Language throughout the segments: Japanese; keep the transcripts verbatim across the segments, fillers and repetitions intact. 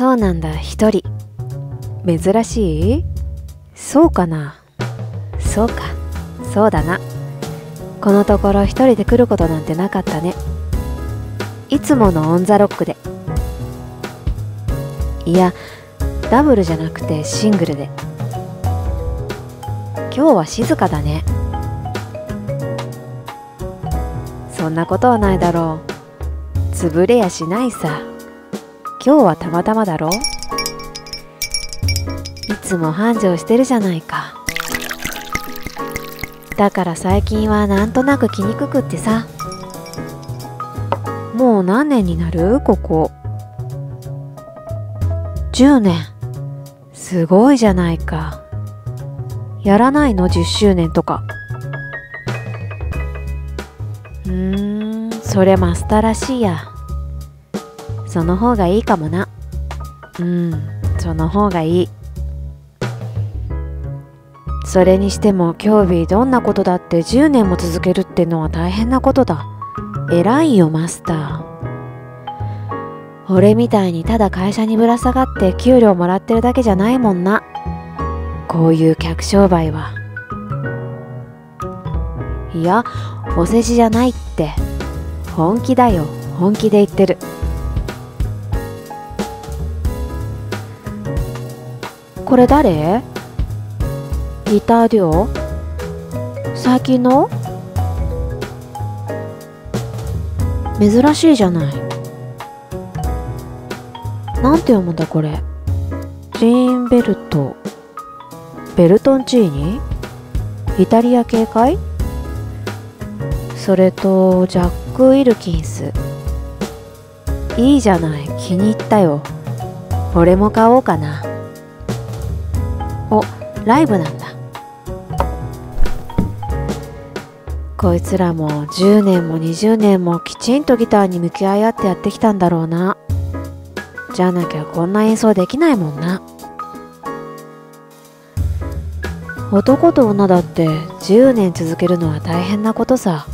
そうなんだ、一人。珍しい？そうかな。そうか、そうだな。このところ一人で来ることなんてなかったね。いつものオンザロックで。いや、ダブルじゃなくてシングルで。今日は静かだね。そんなことはないだろう。潰れやしないさ。今日はたまたまだろう。いつも繁盛してるじゃないか。だから最近はなんとなく来にくくってさ。もう何年になる？ここじゅうねん。すごいじゃないか。やらないの？じゅっしゅうねんとか。うーん、それマスターらしいや。その方がいいかもな。うん、その方がいい。それにしても今日どんなことだってじゅうねんも続けるってのは大変なことだ。偉いよマスター。俺みたいにただ会社にぶら下がって給料もらってるだけじゃないもんな。こういう客商売は。いや、お世辞じゃないって。本気だよ、本気で言ってる。これ誰？ギター寮？最近の？珍しいじゃない。なんて読むんだこれ。ジーンベルトベルトンチーニ？イタリア系かい？それとジャック・ウィルキンス。いいじゃない、気に入ったよ。俺も買おうかな。お、ライブなんだ。こいつらもじゅうねんもにじゅうねんもきちんとギターに向き合い合ってやってきたんだろうな。じゃなきゃこんな演奏できないもんな。男と女だってじゅうねん続けるのは大変なことさ。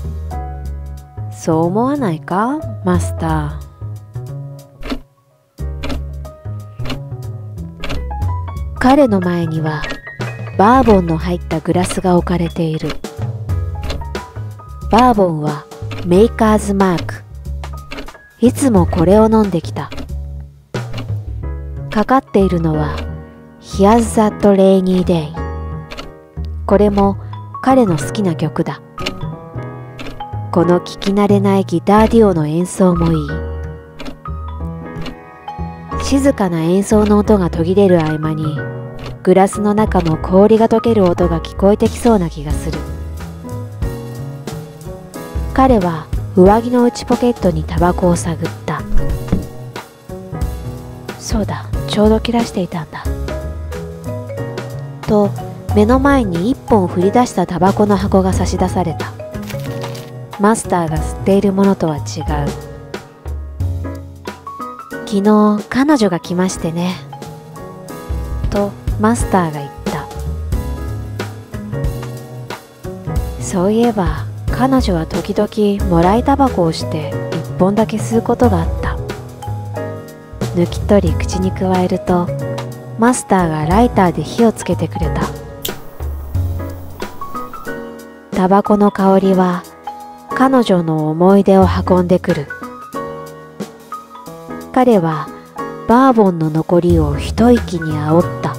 そう思わないかマスター。彼の前にはバーボンの入ったグラスが置かれている。バーボンはメーカーズマーク。いつもこれを飲んできた。かかっているのは Here's That Rainy Day。これも彼の好きな曲だ。この聞き慣れないギターデュオの演奏もいい。静かな演奏の音が途切れる合間にグラスの中の氷が溶ける音が聞こえてきそうな気がする。彼は上着の内ポケットにタバコを探った。そうだ、ちょうど切らしていたんだ。と目の前に一本振り出したタバコの箱が差し出された。マスターが吸っているものとは違う。昨日彼女が来ましてね。とマスターが言った。そういえば彼女は時々もらいタバコをして一本だけ吸うことがあった。抜き取り口に加えるとマスターがライターで火をつけてくれた。タバコの香りは彼女の思い出を運んでくる。彼はバーボンの残りを一息に煽った。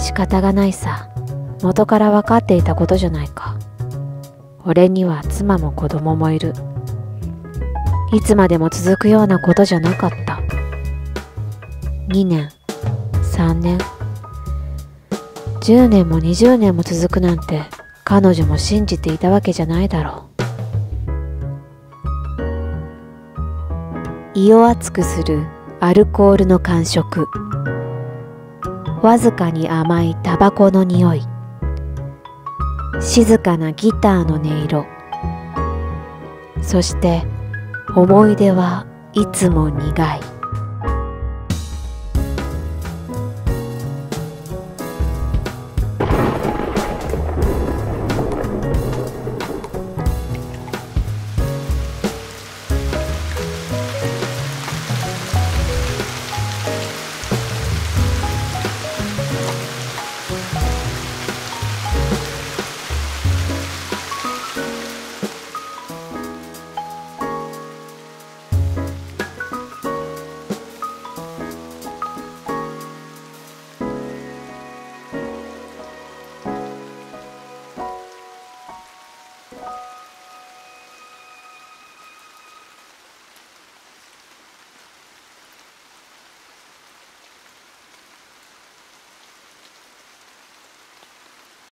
仕方がないさ。元から分かっていたことじゃないか。俺には妻も子供もいる。いつまでも続くようなことじゃなかった。にねんさんねんじゅうねんもにじゅうねんも続くなんて彼女も信じていたわけじゃないだろう。胃を熱くするアルコールの感触。わずかに甘いタバコの匂い。静かなギターの音色。そして思い出はいつも苦い。